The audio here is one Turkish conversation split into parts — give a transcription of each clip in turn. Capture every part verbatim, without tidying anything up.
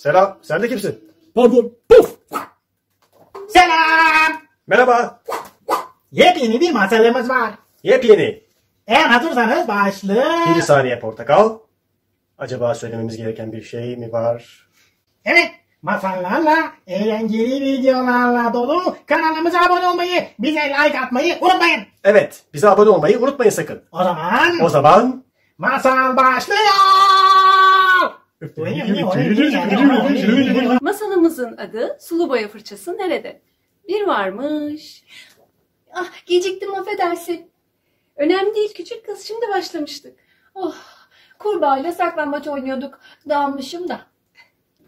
Selam. Sen de kimsin? Pardon. Puf. Selam. Merhaba. Yepyeni bir masalımız var. Yepyeni. Eğer hazırsanız başlayalım. Bir saniye portakal. Acaba söylememiz gereken bir şey mi var? Evet. Masallarla, eğlenceli videolarla dolu kanalımıza abone olmayı, bize like atmayı unutmayın. Evet, bize abone olmayı unutmayın sakın. O zaman... O zaman... Masal başlıyor! Masalımızın adı Sulu Boya Fırçası Nerede? Bir varmış... Ah, geciktim affedersin. Önemli değil küçük kız, şimdi başlamıştık. Oh, kurbağayla saklambaç oynuyorduk. Dağılmışım da.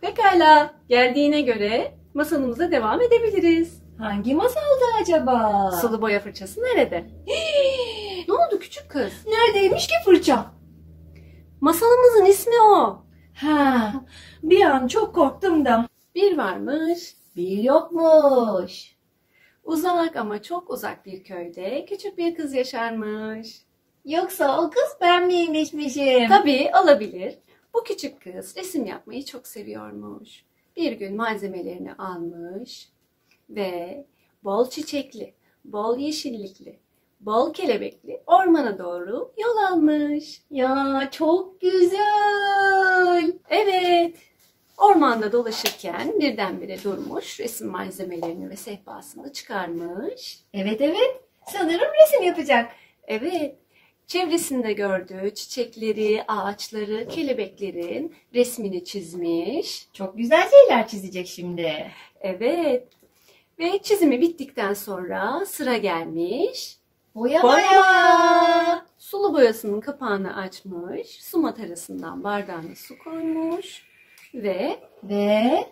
Pekala, geldiğine göre masalımıza devam edebiliriz. Hangi masaldı acaba? Sulu boya fırçası nerede? Hii, ne oldu küçük kız? Neredeymiş ki fırça? Masalımızın ismi o. Ha, bir an çok korktum da. Bir varmış, bir yokmuş. Uzak ama çok uzak bir köyde küçük bir kız yaşarmış. Yoksa o kız ben miymişmişim? Tabii, olabilir. Bu küçük kız resim yapmayı çok seviyormuş. Bir gün malzemelerini almış ve bol çiçekli, bol yeşillikli, bol kelebekli ormana doğru yol almış. Ya çok güzel. Evet. Ormanda dolaşırken birdenbire durmuş, resim malzemelerini ve sehpasını çıkarmış. Evet evet. Sanırım resim yapacak. Evet. Çevresinde gördüğü çiçekleri, ağaçları, kelebeklerin resmini çizmiş. Çok güzel şeyler çizecek şimdi. Evet. Ve çizimi bittikten sonra sıra gelmiş. Boya boya. Sulu boyasının kapağını açmış. Su matarasından bardağına su koymuş. Ve ve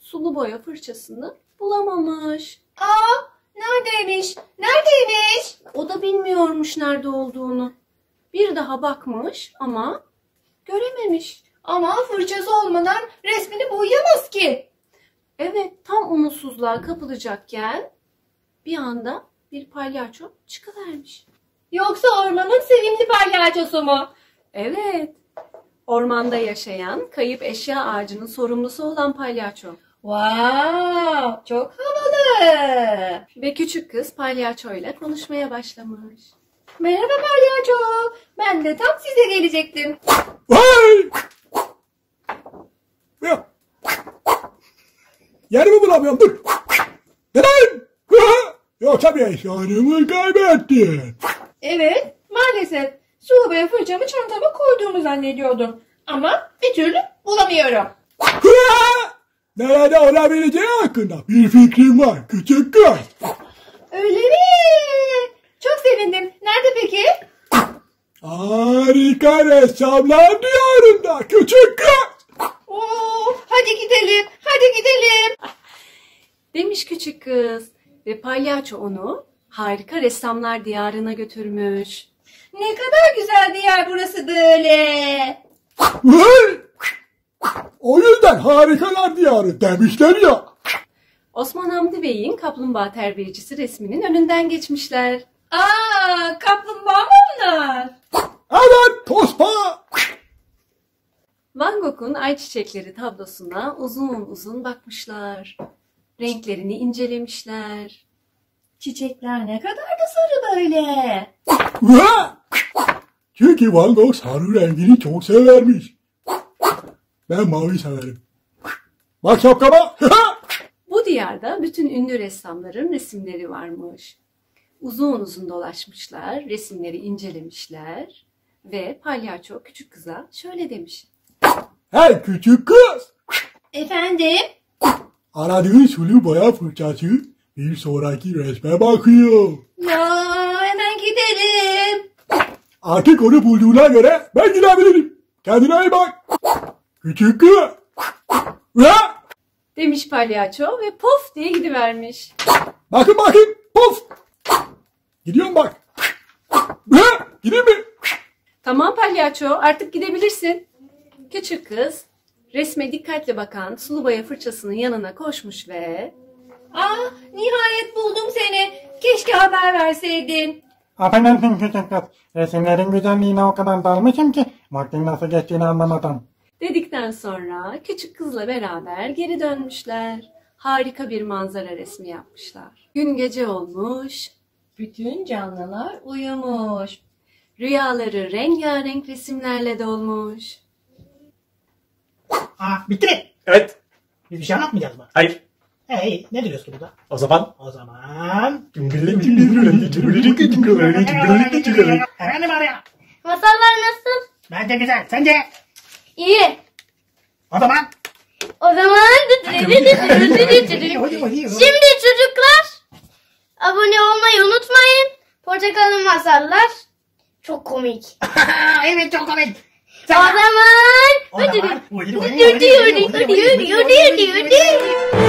sulu boya fırçasını bulamamış. Aa! Neredeymiş? Neredeymiş? O da bilmiyormuş nerede olduğunu. Bir daha bakmış ama görememiş. Ama fırçası olmadan resmini boyayamaz ki. Evet, tam umutsuzluğa kapılacakken bir anda bir palyaço çıkıvermiş. Yoksa ormanın sevimli palyaçosu mu? Evet. Ormanda yaşayan kayıp eşya ağacının sorumlusu olan palyaço. Wow, çok havalı. Ve küçük kız palyaçoyla konuşmaya başlamış. Merhaba palyaço. Ben de tam size gelecektim. Vay! Ya. Yerimi bulamıyorum. Dur. Neden? Yok tabii yanımı kaybettin. Evet, maalesef. Sulu boya fırçamı çantama koyduğumu zannediyordum. Ama bir türlü bulamıyorum. Nerede olabileceği hakkında bir fikrim var küçük kız. Öyle mi? Çok sevindim. Nerede peki? Harika ressamlar diyarında küçük kız. Oo, hadi gidelim, hadi gidelim. Demiş küçük kız ve palyaço onu harika ressamlar diyarına götürmüş. Ne kadar güzel diyar burası böyle. O yüzden harikalar diyarı demişler ya. Osman Hamdi Bey'in kaplumbağa terbiyecisi resminin önünden geçmişler. Aa, kaplumbağa mı bunlar? Evet, tospa. Van Gogh'un Ay Çiçekleri tablosuna uzun uzun bakmışlar. Renklerini incelemişler. Çiçekler ne kadar da sarı böyle. Çünkü Van Gogh sarı rengini çok severmiş. Ben mavi severim. Bak şapkama. Bu diyarda bütün ünlü ressamların resimleri varmış. Uzun uzun dolaşmışlar, resimleri incelemişler ve palyaço küçük kıza şöyle demiş. Hey küçük kız. Efendim? Aradığın sulu boya fırçası bir sonraki resme bakıyor. Ya hemen gidelim. Artık onu bulduğuna göre ben gidebilirim. Kendine iyi bak. Küçük kız. Demiş palyaço ve pof diye gidivermiş. Bakın bakın pof. Gidiyorum bak. Gideyim mi? Tamam palyaço artık gidebilirsin. Küçük kız resme dikkatle bakan sulu boya fırçasının yanına koşmuş ve... Ah nihayet buldum seni. Keşke haber verseydin. Affedersin küçük kız. Resimlerin güzelliğine o kadar dalmışım ki vaktin nasıl geçtiğini anlamadım. Dedikten sonra küçük kızla beraber geri dönmüşler. Harika bir manzara resmi yapmışlar. Gün gece olmuş, bütün canlılar uyumuş. Rüyaları rengarenk resimlerle dolmuş. Aa, bitti mi? Evet. Biz bir şey anlatmayacağız mı? Hayır. Ee, iyi. Ne diyoruz ki burada? O zaman? O zaman... Efendim Arya? Masallar nasıl? Bence güzel. Sence? İyi. O zaman? O zaman... Şimdi çocuklar, abone olmayı unutmayın. Portakallı Masallar çok komik. Evet, çok komik. O zaman... O zaman...